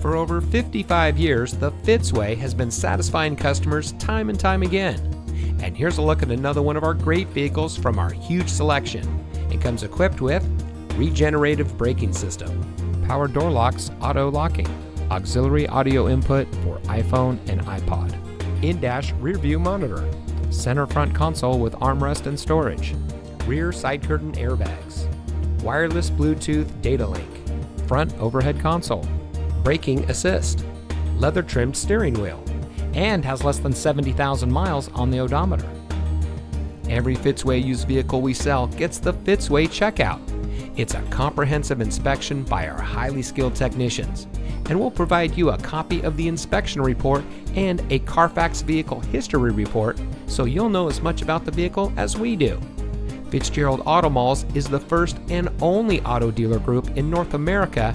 For over 55 years, the Fitzway has been satisfying customers time and time again. And here's a look at another one of our great vehicles from our huge selection. It comes equipped with regenerative braking system, power door locks, auto locking, auxiliary audio input for iPhone and iPod, in-dash rear view monitor, center front console with armrest and storage, rear side curtain airbags, wireless Bluetooth data link, front overhead console, braking assist, leather trimmed steering wheel, and has less than 70,000 miles on the odometer. Every Fitzway used vehicle we sell gets the Fitzway checkout. It's a comprehensive inspection by our highly skilled technicians, and we'll provide you a copy of the inspection report and a Carfax vehicle history report so you'll know as much about the vehicle as we do. Fitzgerald Auto Malls is the first and only auto dealer group in North America